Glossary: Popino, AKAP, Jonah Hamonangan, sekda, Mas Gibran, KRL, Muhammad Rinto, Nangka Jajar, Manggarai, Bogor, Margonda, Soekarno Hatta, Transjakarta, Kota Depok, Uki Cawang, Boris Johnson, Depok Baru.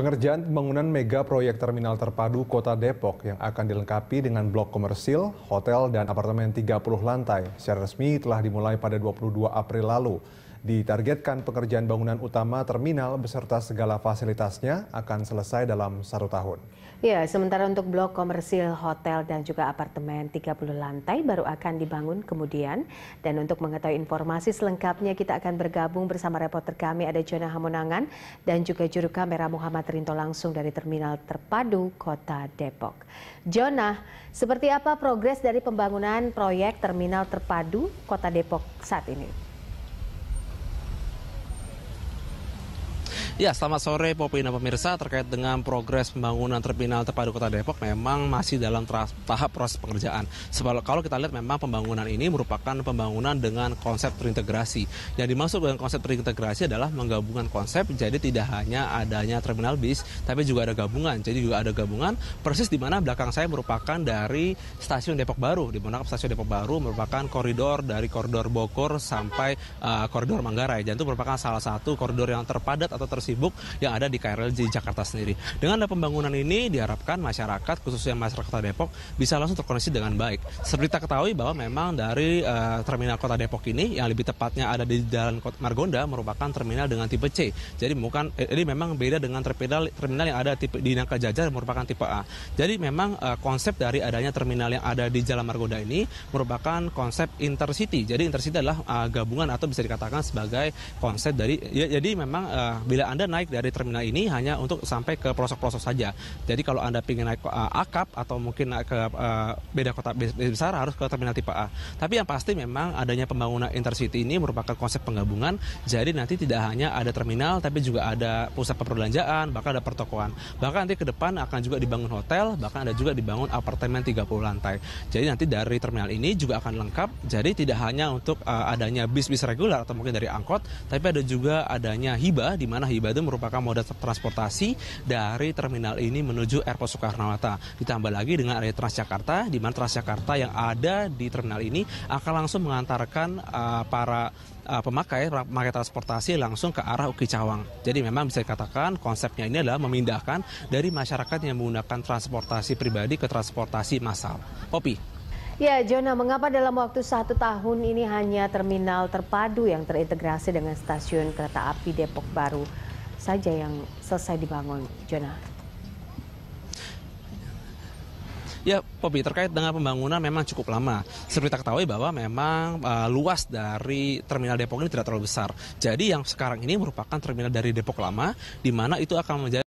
Pengerjaan pembangunan mega proyek terminal terpadu Kota Depok yang akan dilengkapi dengan blok komersil, hotel, dan apartemen 30 lantai secara resmi telah dimulai pada 22 April lalu. Ditargetkan pengerjaan bangunan utama terminal beserta segala fasilitasnya akan selesai dalam 1 tahun. Ya, sementara untuk blok komersil, hotel, dan juga apartemen 30 lantai baru akan dibangun kemudian. Dan untuk mengetahui informasi selengkapnya kita akan bergabung bersama reporter kami ada Jonah Hamonangan dan juga juru kamera Muhammad Rinto langsung dari terminal terpadu Kota Depok. Jonah, seperti apa progres dari pembangunan proyek terminal terpadu Kota Depok saat ini? Ya, selamat sore Popino pemirsa. Terkait dengan progres pembangunan terminal terpadu Kota Depok memang masih dalam tahap proses pengerjaan. Sebab kalau kita lihat memang pembangunan ini merupakan pembangunan dengan konsep terintegrasi. Yang dimaksud dengan konsep terintegrasi adalah menggabungkan konsep, jadi tidak hanya adanya terminal bis, tapi juga ada gabungan. Jadi juga ada gabungan persis di mana belakang saya merupakan dari stasiun Depok Baru. Di mana stasiun Depok Baru merupakan koridor dari koridor Bogor sampai koridor Manggarai. Dan itu merupakan salah satu koridor yang terpadat atau sibuk yang ada di KRL di Jakarta sendiri. Dengan ada pembangunan ini diharapkan masyarakat khususnya masyarakat Kota Depok bisa langsung terkoneksi dengan baik. Seperti kita ketahui bahwa memang dari terminal Kota Depok ini yang lebih tepatnya ada di Jalan Margonda merupakan terminal dengan tipe C. Jadi bukan ini memang beda dengan terminal yang ada tipe di Nangka Jajar yang merupakan tipe A. Jadi memang konsep dari adanya terminal yang ada di Jalan Margonda ini merupakan konsep intercity. Jadi intercity adalah gabungan atau bisa dikatakan sebagai konsep dari jadi memang bila Anda naik dari terminal ini hanya untuk sampai ke pelosok-pelosok saja. Jadi kalau Anda ingin naik AKAP atau mungkin naik ke beda kota besar harus ke terminal tipe A. Tapi yang pasti memang adanya pembangunan intercity ini merupakan konsep penggabungan. Jadi nanti tidak hanya ada terminal tapi juga ada pusat perbelanjaan, bahkan ada pertokoan. Bahkan nanti ke depan akan juga dibangun hotel, bahkan ada juga dibangun apartemen 30 lantai. Jadi nanti dari terminal ini juga akan lengkap. Jadi tidak hanya untuk adanya bis-bis reguler atau mungkin dari angkot, tapi ada juga adanya hibah di mana hibah itu merupakan moda transportasi dari terminal ini menuju Airport Soekarno Hatta. Ditambah lagi dengan area Transjakarta, di mana Transjakarta yang ada di terminal ini akan langsung mengantarkan para pemakai transportasi langsung ke arah Uki Cawang. Jadi memang bisa dikatakan konsepnya ini adalah memindahkan dari masyarakat yang menggunakan transportasi pribadi ke transportasi massal. Popi. Ya, Jonah, mengapa dalam waktu 1 tahun ini hanya terminal terpadu yang terintegrasi dengan stasiun kereta api Depok Baru saja yang selesai dibangun, Jonah? Ya, Popi, terkait dengan pembangunan memang cukup lama. Seperti kita ketahui bahwa memang luas dari terminal Depok ini tidak terlalu besar. Jadi yang sekarang ini merupakan terminal dari Depok lama, di mana itu akan menjadi